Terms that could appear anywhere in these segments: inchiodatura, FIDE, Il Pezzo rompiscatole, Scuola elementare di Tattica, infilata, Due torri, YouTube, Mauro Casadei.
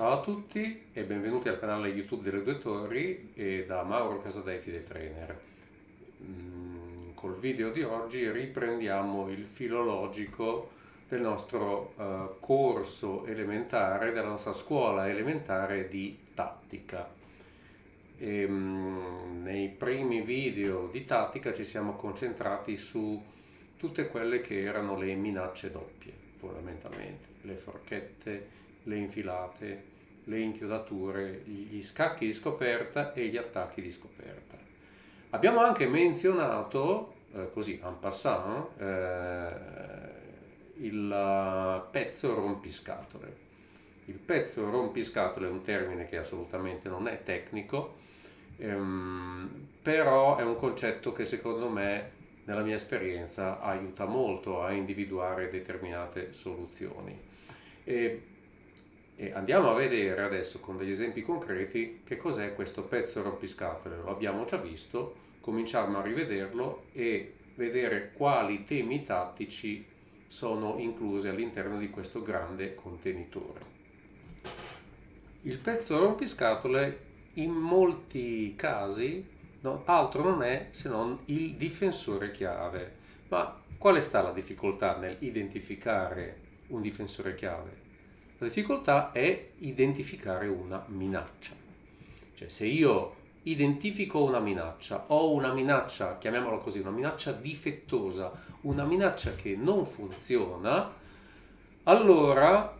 Ciao a tutti e benvenuti al canale YouTube delle Due Torri e da Mauro Casadei FIDE Trainer. Col video di oggi riprendiamo il filo logico del nostro corso elementare, della nostra scuola elementare di tattica. Nei primi video di tattica ci siamo concentrati su tutte quelle che erano le minacce doppie, fondamentalmente, le forchette, le infilate, le inchiodature, gli scacchi di scoperta e gli attacchi di scoperta. Abbiamo anche menzionato, così en passant, il pezzo rompiscatole. Il pezzo rompiscatole è un termine che assolutamente non è tecnico, però è un concetto che secondo me, nella mia esperienza, aiuta molto a individuare determinate soluzioni. E andiamo a vedere adesso con degli esempi concreti che cos'è questo pezzo rompiscatole. Lo abbiamo già visto, cominciamo a rivederlo e vedere quali temi tattici sono inclusi all'interno di questo grande contenitore. Il pezzo rompiscatole in molti casi altro non è se non il difensore chiave. Ma quale sta la difficoltà nell'identificare un difensore chiave? La difficoltà è identificare una minaccia. Cioè, se io identifico una minaccia, ho una minaccia, chiamiamola così, una minaccia difettosa, una minaccia che non funziona, allora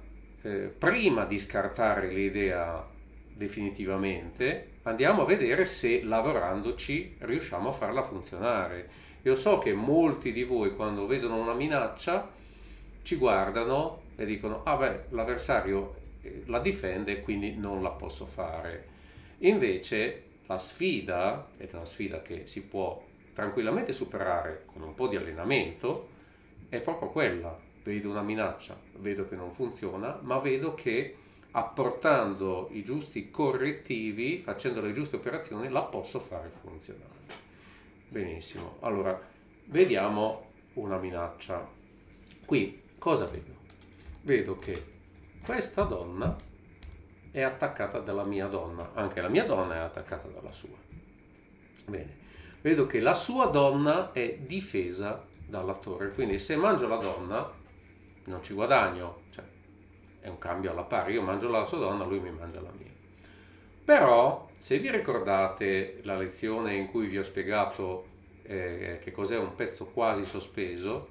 prima di scartare l'idea definitivamente, andiamo a vedere se lavorandoci riusciamo a farla funzionare. Io so che molti di voi quando vedono una minaccia ci guardano e dicono: ah beh, l'avversario la difende, quindi non la posso fare. Invece la sfida è una sfida che si può tranquillamente superare con un po' di allenamento, è proprio quella. Vedo una minaccia, vedo che non funziona, ma vedo che apportando i giusti correttivi, facendo le giuste operazioni, la posso fare funzionare. Benissimo, allora vediamo una minaccia. Qui cosa vedo? Vedo che questa donna è attaccata dalla mia donna, anche la mia donna è attaccata dalla sua. Bene, vedo che la sua donna è difesa dalla torre, quindi se mangio la donna non ci guadagno, cioè è un cambio alla pari, io mangio la sua donna, lui mi mangia la mia. Però se vi ricordate la lezione in cui vi ho spiegato che cos'è un pezzo quasi sospeso,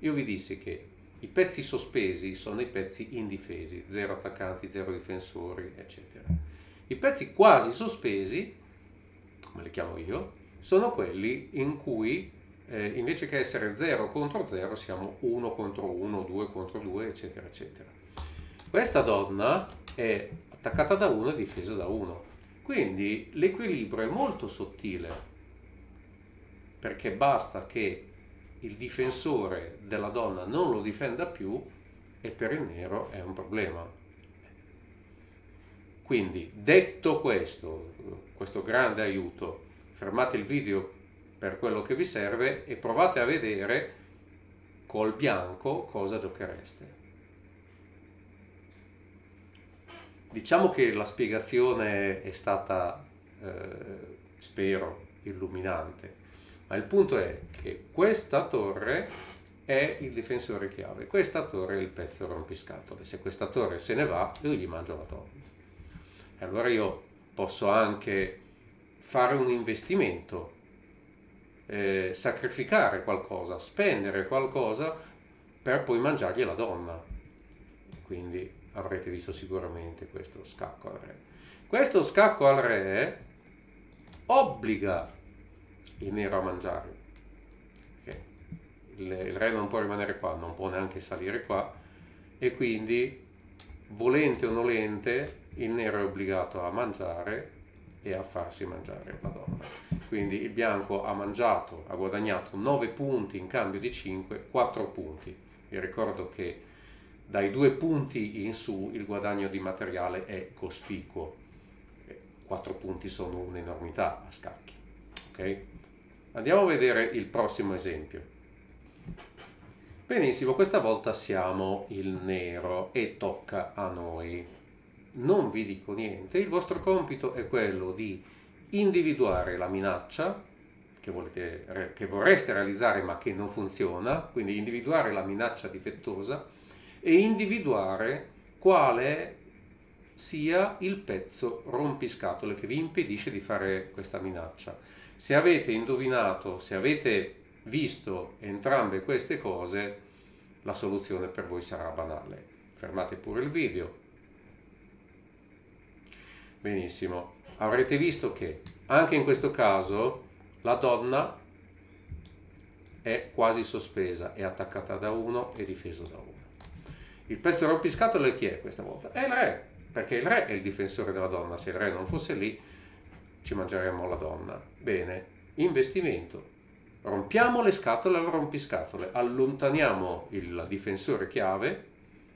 io vi dissi che i pezzi sospesi sono i pezzi indifesi, 0 attaccanti, 0 difensori, eccetera. I pezzi quasi sospesi, come li chiamo io, sono quelli in cui invece che essere 0 contro 0 siamo 1 contro 1, 2 contro 2, eccetera, eccetera. Questa donna è attaccata da 1 e difesa da 1, quindi l'equilibrio è molto sottile, perché basta che il difensore della donna non lo difenda più e per il nero è un problema. Quindi, detto questo grande aiuto, fermate il video per quello che vi serve e provate a vedere col bianco cosa giochereste. Diciamo che la spiegazione è stata, spero, illuminante. Ma il punto è che questa torre è il difensore chiave, questa torre è il pezzo rompiscatole. Se questa torre se ne va, io gli mangio la torre. E allora io posso anche fare un investimento, sacrificare qualcosa, spendere qualcosa per poi mangiargli la donna. Quindi avrete visto sicuramente questo scacco al re. Questo scacco al re obbliga il nero a mangiare, okay. Il re non può rimanere qua, non può neanche salire qua, e quindi volente o nolente il nero è obbligato a mangiare e a farsi mangiare la donna. Quindi il bianco ha mangiato, ha guadagnato 9 punti in cambio di 5, 4 punti. Vi ricordo che dai 2 punti in su il guadagno di materiale è cospicuo, 4 punti sono un'enormità a scacchi, ok? Andiamo a vedere il prossimo esempio. Benissimo, questa volta siamo il nero e tocca a noi. non vi dico niente, il vostro compito è quello di individuare la minaccia che vorreste realizzare ma che non funziona, quindi individuare la minaccia difettosa e individuare quale sia il pezzo rompiscatole che vi impedisce di fare questa minaccia. Se avete indovinato, se avete visto entrambe queste cose, la soluzione per voi sarà banale. Fermate pure il video. Benissimo, avrete visto che anche in questo caso la donna è quasi sospesa, è attaccata da uno e difeso da uno. Il pezzo rompiscatole chi è questa volta? È il re, perché il re è il difensore della donna. Se il re non fosse lì ci mangeremmo la donna. Bene, investimento. Rompiamo le scatole al rompiscatole, allontaniamo il difensore chiave,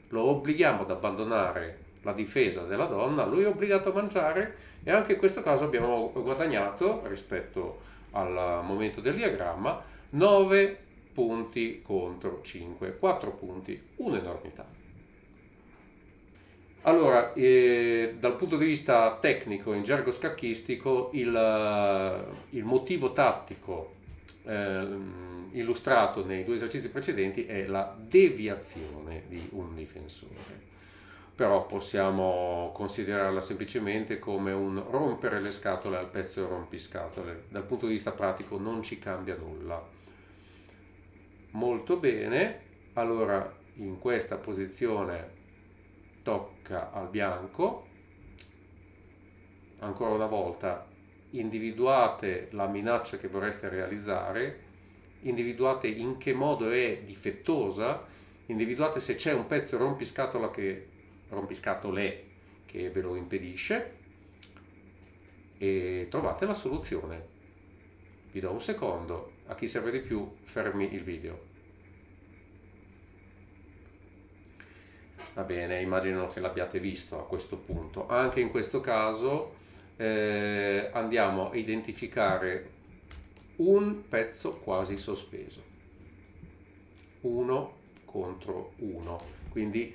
lo obblighiamo ad abbandonare la difesa della donna, lui è obbligato a mangiare e anche in questo caso abbiamo guadagnato, rispetto al momento del diagramma, 9 punti contro 5, 4 punti, un'enormità. Allora, dal punto di vista tecnico, in gergo scacchistico, il motivo tattico illustrato nei due esercizi precedenti è la deviazione di un difensore, però possiamo considerarla semplicemente come un rompere le scatole al pezzo rompiscatole. Dal punto di vista pratico non ci cambia nulla. Molto bene, allora in questa posizione tocca al bianco. Ancora una volta individuate la minaccia che vorreste realizzare, individuate in che modo è difettosa, individuate se c'è un pezzo rompiscatole che ve lo impedisce e trovate la soluzione. Vi do un secondo, a chi serve di più fermi il video. Va bene, immagino che l'abbiate visto a questo punto. Anche in questo caso andiamo a identificare un pezzo quasi sospeso, 1 contro 1, quindi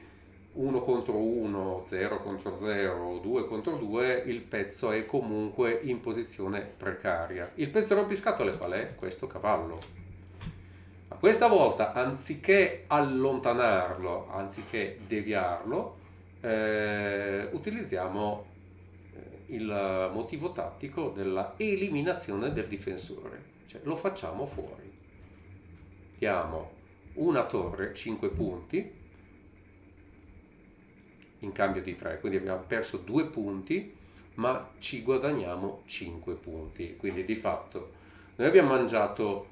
1 contro 1, 0 contro 0, 2 contro 2, il pezzo è comunque in posizione precaria. Il pezzo rompiscatole qual è? Questo cavallo. Ma questa volta, anziché allontanarlo, anziché deviarlo, utilizziamo il motivo tattico della eliminazione del difensore, cioè lo facciamo fuori. Diamo una torre, 5 punti, in cambio di 3, quindi abbiamo perso 2 punti, ma ci guadagniamo 5 punti. Quindi di fatto noi abbiamo mangiato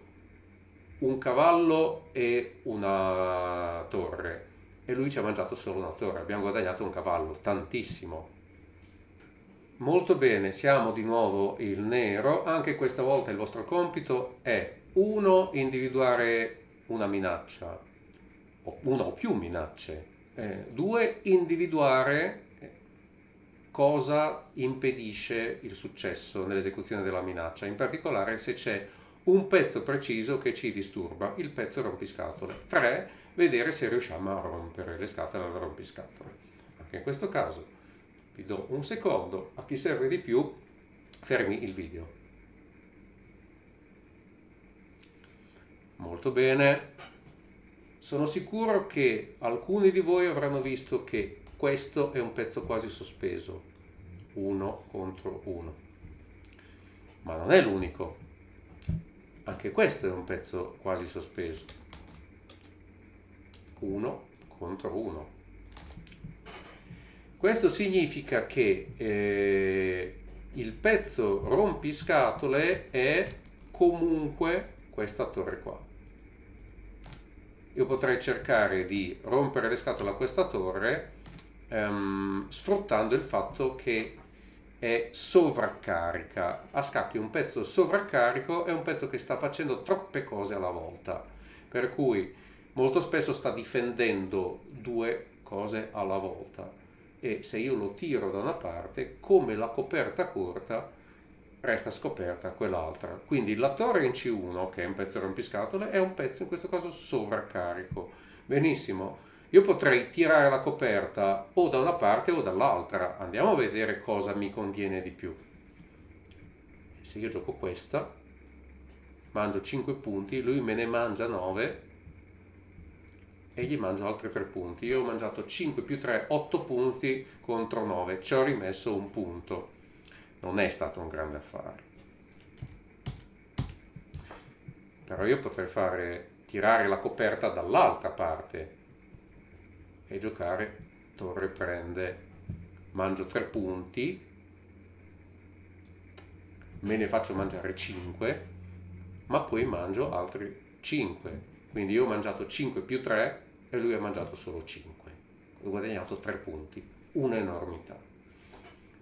un cavallo e una torre e lui ci ha mangiato solo una torre, abbiamo guadagnato un cavallo, tantissimo. Molto bene, siamo di nuovo il nero, anche questa volta il vostro compito è 1. Individuare una minaccia, o una o più minacce. 2. Individuare cosa impedisce il successo nell'esecuzione della minaccia, in particolare se c'è un pezzo preciso che ci disturba, il pezzo rompiscatole. 3. Vedere se riusciamo a rompere le scatole al rompiscatole. Anche in questo caso vi do un secondo, a chi serve di più fermi il video. Molto bene. Sono sicuro che alcuni di voi avranno visto che questo è un pezzo quasi sospeso, 1 contro 1. Ma non è l'unico, anche questo è un pezzo quasi sospeso, 1 contro 1. Questo significa che il pezzo rompiscatole è comunque questa torre qua. Io potrei cercare di rompere le scatole a questa torre sfruttando il fatto che è sovraccarica. A scacchi un pezzo sovraccarico è un pezzo che sta facendo troppe cose alla volta, per cui molto spesso sta difendendo 2 cose alla volta e se io lo tiro da una parte, come la coperta corta, resta scoperta quell'altra. Quindi la torre in C1, che è un pezzo rompiscatole, è un pezzo in questo caso sovraccarico. Benissimo, io potrei tirare la coperta o da una parte o dall'altra. Andiamo a vedere cosa mi conviene di più. Se io gioco questa, mangio 5 punti, lui me ne mangia 9 e gli mangio altri 3 punti. Io ho mangiato 5 più 3, 8 punti contro 9, ci ho rimesso un punto. Non è stato un grande affare. Però io potrei fare tirare la coperta dall'altra parte e giocare torre prende, mangio 3 punti, me ne faccio mangiare 5, ma poi mangio altri 5, quindi io ho mangiato 5 più 3 e lui ha mangiato solo 5, ho guadagnato 3 punti, un'enormità.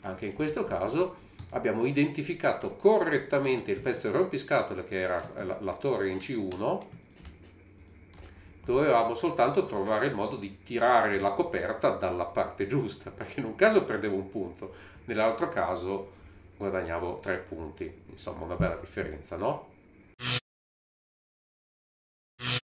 Anche in questo caso abbiamo identificato correttamente il pezzo rompiscatole, che era la torre in C1. Dovevamo soltanto trovare il modo di tirare la coperta dalla parte giusta, perché in un caso perdevo un punto, nell'altro caso guadagnavo 3 punti. Insomma, una bella differenza, no?